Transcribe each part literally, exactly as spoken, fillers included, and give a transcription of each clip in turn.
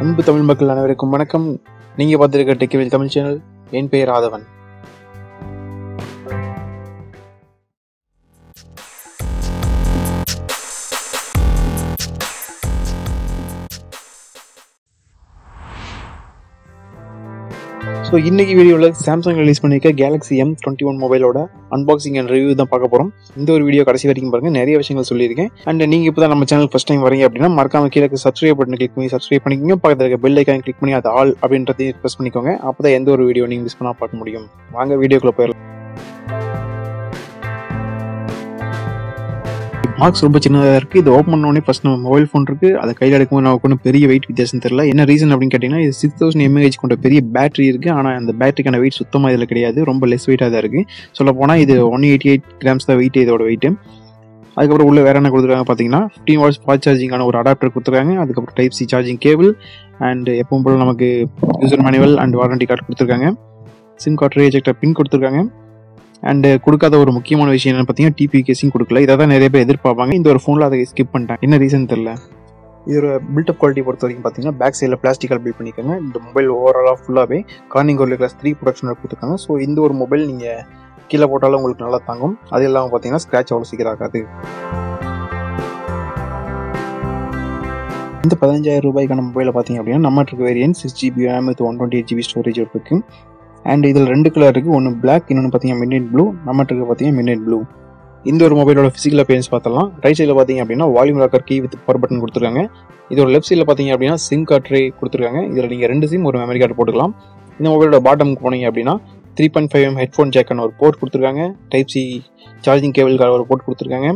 அன்பு தமிழ் மக்கள் அனைவருக்கும் வணக்கம். நீங்க பார்த்திருக்க Tech Reveal Tamil சேனல். என் பெயர் ஆதவன். ஸோ இன்னைக்கு வீடியோவில் சாம்சங் ரிலீஸ் பண்ணியிருக்க கேலக்ஸி எம் டுவெண்ட்டி ஒன் மொபைலோட அன்பாக்சிங் அண்ட் ரிவ்யூ தான் பார்க்க போகிறோம். இந்த ஒரு வீடியோ கடைசி வரைக்கும் பாருங்கள், நிறைய விஷயங்கள் சொல்லியிருக்கேன். அண்ட் நீங்கள் இப்போ தான் நம்ம சேனல் ஃபஸ்ட் டைம் வரீங்க அப்படின்னா மறக்காம கீழே சப்ஸ்கிரைப் பட்டன் கிளிக் பண்ணி சப்ஸ்கிரைப் பண்ணிக்கோங்க. பக்கத்தில் இருக்க பெல் ஐக்கான் கிளிக் பண்ணி அது ஆல் அப்படின்றதையும் ப்ரெஸ் பண்ணிக்கோங்க. அப்போ தான் எந்த ஒரு வீடியோ நீங்கள் மிஸ் பண்ணால் பார்க்க முடியும். வாங்க வீடியோக்குள்ளே போயிடலாம். பாக்ஸ் ரொம்ப சின்னதாக இருக்குது. இது ஓப்பன் பண்ணோடனே ஃபஸ்ட் நம்ம மொபைல் ஃபோன் இருக்குது. அதை கையில் எடுக்கும்போது நமக்கு ஒன்றும் பெரிய வெயிட் வித்தியாசம் தெரியல. என்ன ரீசன் அப்படின்னு கேட்டிங்கன்னா, இது சிக்ஸ் தௌசண்ட் எம்ஏஹெச் கொண்ட பெரிய பேட்டரி இருக்குது. ஆனால் அந்த பேட்டரிக்கான வெயிட் சுத்தமாக இதில் கிடையாது, ரொம்ப லெஸ் வெயிட்டாக தான் இருக்குது. சொல்லப்போனால் இது ஒன் எயிட்டி எயிட் கிராம்ஸ் தான் வெயிட், இதோட வெயிட்டு. அதுக்கப்புறம் உள்ள வேறு என்ன கொடுத்துருக்காங்க பார்த்தீங்கன்னா, ஃபிஃப்டின் வாட்ஸ் ஃபாஸ்ட் சார்ஜிங்கான ஒரு அடாப்டர் கொடுத்துருக்காங்க. அதுக்கப்புறம் type C charging cable and எப்பவும் போல் நமக்கு user manual and warranty card கொடுத்துருக்காங்க. சிம் கார்டு ரீஜெக்டர் பின் கொடுத்துருக்காங்க. அண்ட் கொடுக்காத ஒரு முக்கியமான விஷயம் என்னென்னு பார்த்தீங்கன்னா, டிபி கேஸிங் கொடுக்கல. இதை தான் நிறைய பேர் எதிர்பார்ப்பாங்க. இந்த ஒரு ஃபோனில் அதை ஸ்கிப் பண்ணிட்டாங்க. என்ன ரீசன் தெரியல. இதோட பில்டப் குவாலிட்டி பொறுத்த வரைக்கும் பார்த்தீங்கன்னா, பேக் சைடில் பிளாஸ்டிக்கால் பில்ட் பண்ணியிருக்காங்க. இந்த மொபைல் ஓவராலாக ஃபுல்லாகவே கார்னிங் கோர்ல கிளாஸ் த்ரீ ப்ரொடக்ஷனில் கொடுத்துருக்காங்க. ஸோ இந்த ஒரு மொபைல் நீங்கள் கீழே போட்டாலும் உங்களுக்கு நல்லா தாங்கும். அது இல்லாமல் பார்த்தீங்கன்னா ஸ்க்ராட்ச் அவ்வளோ சீக்கிரம் ஆகாது. இந்த பதினஞ்சாயிரம் ரூபாய்க்கான மொபைலில் பார்த்தீங்க அப்படின்னா நம்மகிட்ட இருக்க variant six GB RAM with one twenty eight GB storage இருக்கு. அண்ட் இதில் ரெண்டு கலர் இருக்குது, ஒன்று பிளாக், இன்னொன்று பார்த்தீங்கன்னா மிட் நைட் ப்ளூ. நம்மகிட்ட இருக்க பார்த்தீங்கன்னா மிட் நைட் ப்ளூ. இந்த ஒரு மொபைலோட ஃபிசிக்கல் அப்பியரன்ஸ் பார்த்தலாம். ரைட் சைடில் பார்த்தீங்க அப்படின்னா volume locker key with power button கொடுத்துருக்காங்க. இதோட லெஃப்ட் சைடில் பார்த்தீங்க அப்படின்னா சிம் கார்டு ட்ரே கொடுத்துருக்காங்க. இதில் நீங்கள் ரெண்டு சிம் ஒரு மெமரி கார்டு போட்டுக்கலாம். இந்த மொபைலோட பாட்டமுக்கு போனீங்க அப்படின்னா three point five M headphone ஜேக்கான ஒரு போர்ட் கொடுத்துருக்காங்க. டைப் சி சார்ஜிங் கேபிள்கான ஒரு போர்ட் கொடுத்துருக்காங்க.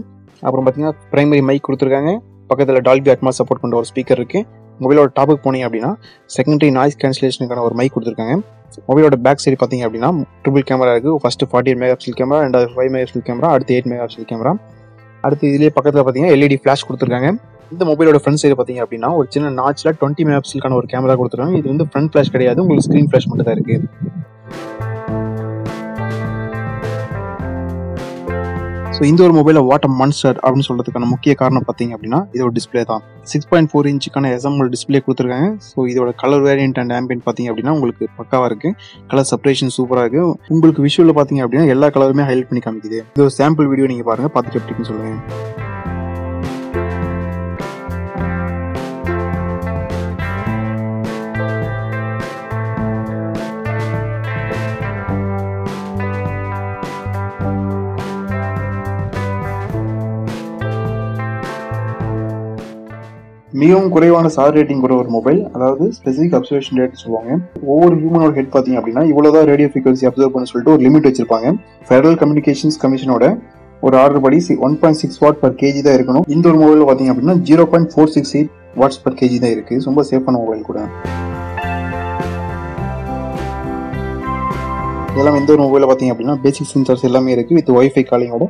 அப்புறம் பார்த்தீங்கன்னா பிரைமரி மைக் கொடுத்துருக்காங்க. பக்கத்தில் டால்பி அட்மாஸ் சப்போர்ட் பண்ணுற ஒரு ஸ்பீக்கர் இருக்குது. மொபைலோட டாப்புக்கு போனீங்க அப்படின்னா செகண்டரி நாய்ஸ் கேன்சலேஷனுக்கான ஒரு மைக் கொடுத்துருக்காங்க. மொபைலோட பேக் சைடு பார்த்தீங்க அப்படின்னா ட்ரிபிள் கேமரா இருக்குது. First forty eight megapixel camera, ரெண்டாவது ஃபைவ் மெகா பிக்சல் கேமரா, அடுத்து எயிட் மெகா பிக்சல் கேமரா. அடுத்து இதிலே பக்கத்தில் பார்த்தீங்கன்னா எல்இடி ஃப்ளாஷ் கொடுத்துருக்காங்க. இந்த மொபைலோட ஃப்ரண்ட் சைடு பார்த்தீங்க அப்படின்னா ஒரு சின்ன நாச்சில் டுவெண்ட்டி மெகா பிக்சலுக்கான ஒரு கேமரா கொடுத்துருக்காங்க. இது வந்து ஃப்ரண்ட் ஃப்ளாஷ் கிடையாது, உங்களுக்கு ஸ்க்ரீன் ஃப்ளாஷ் மட்டும் தான் இருக்குது. ஸோ இந்த ஒரு மொபைலை வாட் அ மான்ஸ்டர் அப்படின்னு சொல்கிறதுக்கான முக்கிய காரணம் பார்த்தீங்க அப்படின்னா இதோட டிஸ்பிளே தான். சிக்ஸ் பாயிண்ட் ஃபோர் இன்ச்சுக்கான எஸ்எம்எல் டிஸ்பிளே கொடுத்துருக்காங்க. ஸோ இதோட கலர் வேரியன்ட் அண்ட் ஆம்பியன்ட் பார்த்தீங்க அப்படின்னா உங்களுக்கு பக்காவாக இருக்குது. கலர் செப்ரேஷன் சூப்பராக இருக்குது. உங்களுக்கு விஷுவலில் பார்த்தீங்க அப்படின்னா எல்லா கலருமே ஹைலைட் பண்ணி காமிக்குது. இது ஒரு சாம்பிள் வீடியோ நீங்கள் பாருங்கள், பார்த்துட்டு எப்படின்னு சொல்லுங்கள். மிகவும் குறைவான சார் ரேட்டிங் கூட ஒரு மொபைல், அதாவது ஸ்பெசிஃபிக் அப்சர்வேஷன் ரேட் சொல்லுவாங்க. ஒவ்வொரு ஹியூமனோட ஹெட் பார்த்தீங்க அப்படின்னா இவ்வளோதான் ரேடியோ ஃப்ரீக்வன்சி அப்சர்வ் பண்ண சொல்லிட்டு ஒரு லிமிட் வச்சிருப்பாங்க. ஃபெடரல் கம்யூனிகேஷன்ஸ் கமிஷனோட ஒரு ஆர்டர் படி one point six watt per KG தான் இருக்கணும். இந்த ஒரு மொபைல் பார்த்தீங்க அப்படின்னா zero point four six eight watts per KG தான் இருக்குது. ரொம்ப சேஃபான மொபைல் கூட. இதெல்லாம் இந்த ஒரு மொபைலில் பார்த்தீங்க அப்படின்னா பேசிக் சென்சார்ஸ் எல்லாமே இருக்குது. வித் ஒய்ஃபை காலிங்கோட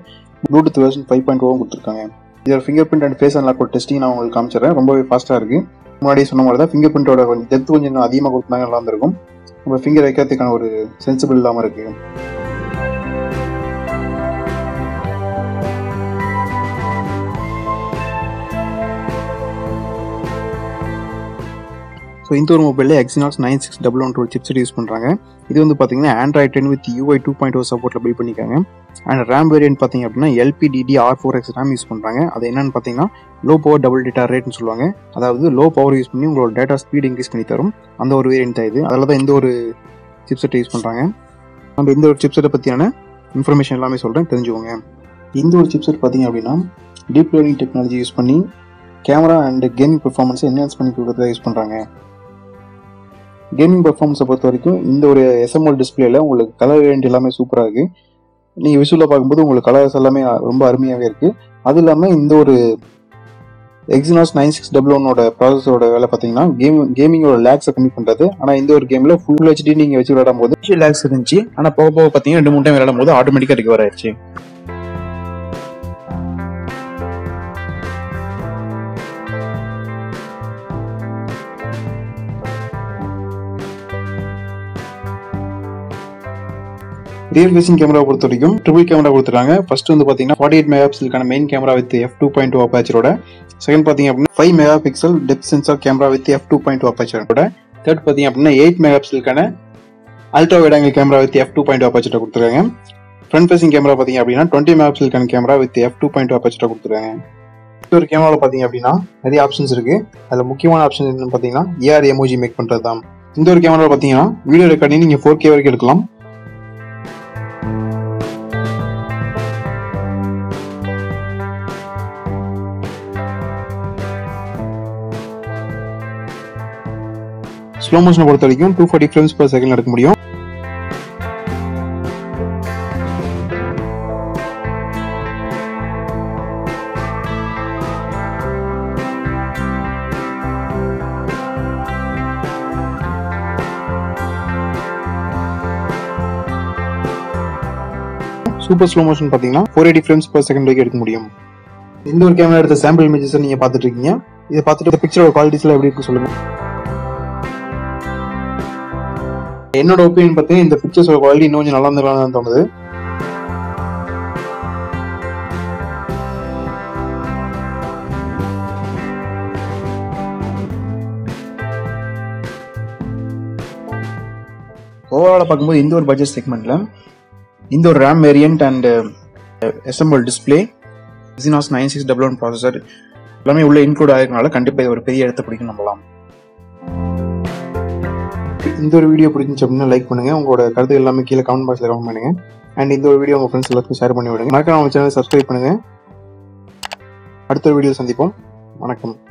ப்ளூடூத் வெர்ஷன் ஃபைவ் பாயிண்ட் ஓவும் கொடுத்துருக்காங்க. இதோட fingerprint and face unlock testing நான் உங்களுக்கு காமிச்சிடுறேன். ரொம்பவே ஃபாஸ்ட்டாக இருக்குது. முன்னாடியே சொன்ன மாதிரி தான் ஃபிங்கர் பிரிண்டோட கொஞ்சம் டெப்த் கொஞ்சம் இன்னும் அதிகமாக கொடுத்தாங்க, நல்லா இருந்திருக்கும். நம்ம ஃபிங்கர் வைக்கிறதுக்கான ஒரு சென்சிபிள் இல்லாமல் இருக்குது. ஸோ இந்த ஒரு மொபைலில் Exynos nine six double one ஒரு சிப்செட் யூஸ் பண்ணுறாங்க. இது வந்து பார்த்தீங்கன்னா Android ten with UI two point O சப்போர்ட்டில் பில் பண்ணிக்காங்க. அண்ட் ரேம் வேரியன்ட் பார்த்தீங்க அப்படின்னா LPDDR four X RAM use பண்ணுறாங்க. அது என்னென்னு பார்த்தீங்கன்னா லோ பவர் டபுள் டேட்டா ரேட்னு சொல்லுவாங்க. அதாவது லோ பவர் யூஸ் பண்ணி உங்களோட டேட்டா ஸ்பீட் இன்க்ரீஸ் பண்ணி தரும் அந்த ஒரு வேரியன்ட் தான் இது. அதில் தான் இந்த ஒரு சிப்செட்டை யூஸ் பண்ணுறாங்க. நம்ம இந்த ஒரு சிப்செட்டை பற்றியான இன்ஃபர்மேஷன் எல்லாமே சொல்கிறேன், தெரிஞ்சுக்கோங்க. இந்த ஒரு சிப்செட் பார்த்தீங்க அப்படின்னா டீப் லேர்னிங் டெக்னாலஜி யூஸ் பண்ணி கேமரா அண்ட் கேமிங் பெர்ஃபார்மன்ஸை என்ஹான்ஸ் பண்ணி கொடுக்குறதுக்காக யூஸ் பண்ணுறாங்க. கேமிங் பெர்ஃபார்மன்ஸை பொறுத்த வரைக்கும் இந்த ஒரு எஸ்எம்எல் டிஸ்பிளேல உங்களுக்கு கலர் வேரியன்ட் எல்லாமே சூப்பராக இருக்குது. நீங்கள் விஷுவலாக பார்க்கும்போது உங்களுக்கு கலர்ஸ் எல்லாமே ரொம்ப அருமையாகவே இருக்குது. அது இல்லாமல் இந்த ஒரு எக்ஸினாஸ் நைன் சிக்ஸ் டபுள் ஒன்னோட ப்ராசஸரோட வேலை பார்த்தீங்கன்னா கேம் கேமிங்கோட லேக்ஸை கம்மி பண்ணுறது. ஆனால் இந்த ஒரு கேமில் ஃபுல் ஹெச்டி நீங்கள் வச்சு விளையாடும் போது லேக்ஸ் இருந்துச்சு. ஆனால் போக போக பார்த்தீங்கன்னா ரெண்டு மூணு டைம் விளையாடும் போது ஆட்டோமேட்டிக்காக ரிகவர் ஆயிடுச்சு. rear facing camera triple camera first forty-eight megapixel main camera with f two point two aperture, second five megapixel depth sensor camera with f two point two aperture, third eight megapixel ultra wide angle camera with f two point two aperture, front facing camera twenty megapixel camera with f two point two aperture. If you have a options, you options A R emoji make this camera video recording four K. Slow motion two hundred forty frames per second. Super slow motion four eighty frames per second. If you have camera sample images, you can see the picture quality. In my opinion, the picture quality is good. Overall, in the budget segment, in the RAM variant and uh, assembled display, Exynos ninety-six eleven processor, எல்லாமே உள்ள include ஆயிருக்கனால கண்டிப்பா இது ஒரு பெரிய எடுத்து பிடிக்கும் நம்மலாம். இந்த ஒரு வீடியோ பிடிச்சிருந்தா லைக் பண்ணுங்க, உங்களோட கருத்து எல்லாமே கீழ கமெண்ட் பாக்ஸ்ல கமெண்ட் பண்ணுங்க, and இந்த ஒரு வீடியோ உங்க फ्रेंड्स எல்லாருக்கும் ஷேர் பண்ணி விடுங்க. மறக்காம நம்ம சேனலை subscribe பண்ணுங்க. அடுத்த வீடியோல சந்திப்போம். வணக்கம்.